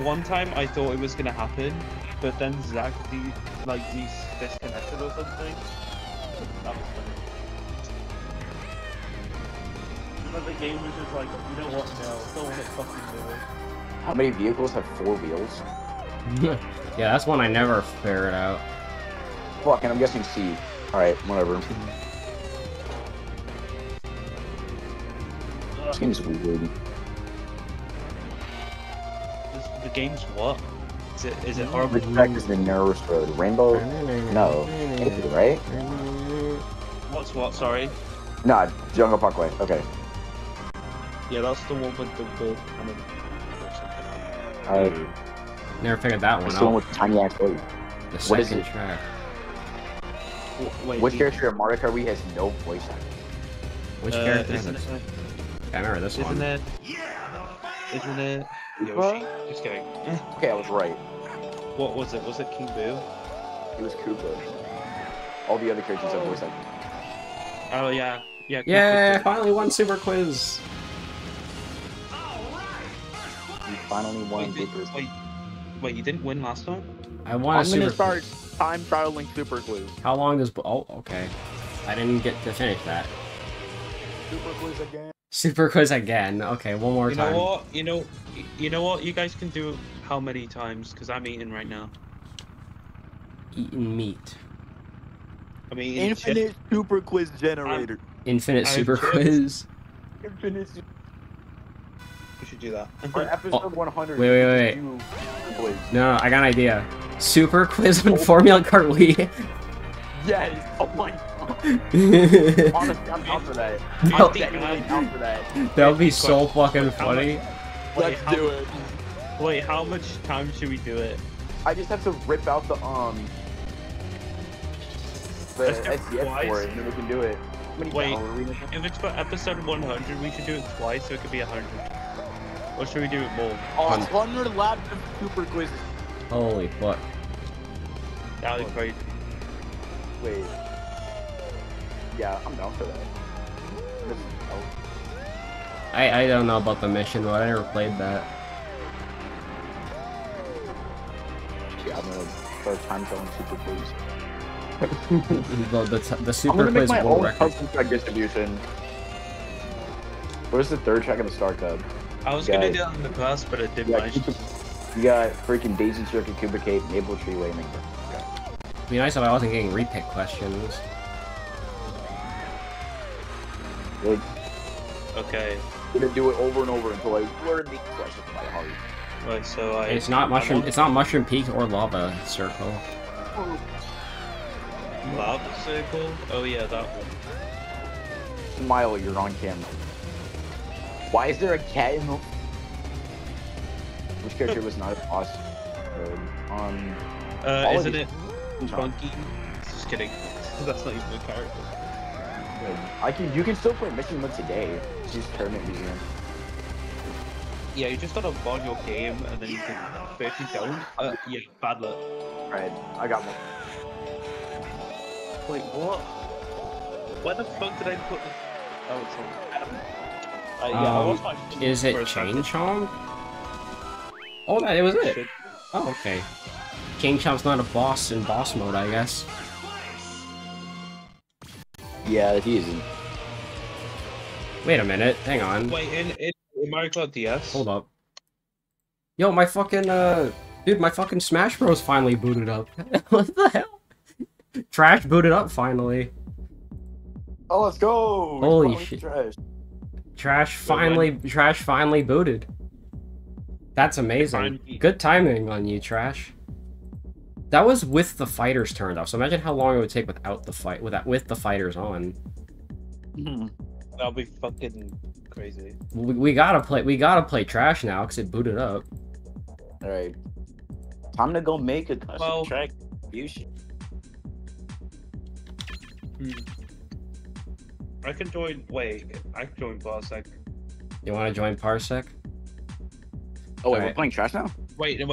One time I thought it was gonna happen, but then Zach disconnected or something. That was funny. But the game was just like, you know what, no, don't want it fucking doing. How many vehicles have four wheels? Yeah, that's one I never figured out. Fuck, and I'm guessing C. Alright, whatever. This game is weird. The game's what? Is it horrible? Track is the narrowest road. Rainbow? No. Anything, right? What's what? Sorry. Nah, Jungle Parkway. Okay. Yeah, that's the one with the ball. I mean, never figured that one out. The one with tiny ass boat. The second track. Wait, which character of Mario Kart Wii has no voice acting? Which character is it? I remember this one. Isn't it Yoshi? Just kidding. Okay, I was right. What was it? Was it King Boo? It was Koopa. All the other characters have voice acting. Oh yeah. Yeah. Yeah! Finally won Super Quiz! You finally won Super Quiz. Wait, you didn't win last time? I won Super Quiz. I'm gonna start time trialing Super Quiz. How long does... Oh, okay. I didn't get to finish that. Super Quiz again. Super Quiz again. Okay, one more time. You know what? You know what? You guys can do how many times? Because I'm eating right now. Eating meat. I mean, infinite Super Quiz generator. Infinite Super Quiz. Infinite. We should do that. For episode 100. Wait. No, I got an idea. Super Quiz on Formula Kart Wii. Yes. Oh my God. Honestly, I'm down for that. That would be so fucking funny. Let's do it. Wait, how much time should we do it? I just have to rip out the SCS for it, and then we can do it. Wait, if it's for episode 100, we should do it twice, so it could be 100. Or should we do it more? Oh, 100 laps of Super Quizzes. Holy fuck. That was crazy. Wait. Yeah, I'm down for that. I don't know about the mission, but I never played that. Yeah, I'm gonna start time going Super Quiz. the Super Quiz world record. Track distribution. Where's the third track of the Star Cup? I was gonna do it in the class, but it didn't manage. You got freaking Daisy Circuit, Cuba Cape, Maple Tree Way, Maker. Okay. It'd be nice if I wasn't getting repick questions. Like, okay. I'm gonna do it over and over until I learn the questions by heart. Right, so it's not mushroom. It's not Mushroom Peak or Lava Circle. Lava Circle? Oh yeah, that one. Smile, you're on camera. Why is there a cat in the? Which character was not awesome? Isn't it Funky? Just kidding. That's not even a character. You can still play Mission Mode today. It's just tournament music. Yeah, you just gotta bond your game and then you can. But if you don't, yeah, bad luck. Right, I got one. Wait, what? Where the fuck did I put this? Oh, it's on. Yeah, I watched my. Is it Chain Chomp? Oh, that was it. Oh, okay. Chain Chomp's not a boss in boss mode, I guess. Yeah, he isn't. Wait a minute, hang on. Wait, in Mario Kart DS? Hold up. Yo, my fucking, dude, my fucking Smash Bros finally booted up. What the hell? Trash booted up, finally. Oh, let's go! Holy shit. Trash finally booted. That's amazing. Good timing on you, Trash. That was with the fighters turned off, so imagine how long it would take without the fight, with the fighters on. That'll be fucking crazy. We gotta play Trash now because it booted up. All right, time to go make a custom track. I can join. Wait, I can join Parsec. You want to join Parsec? Oh wait, we're playing Trash now. Wait, no.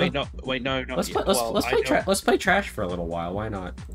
Let's play Trash for a little while. Why not?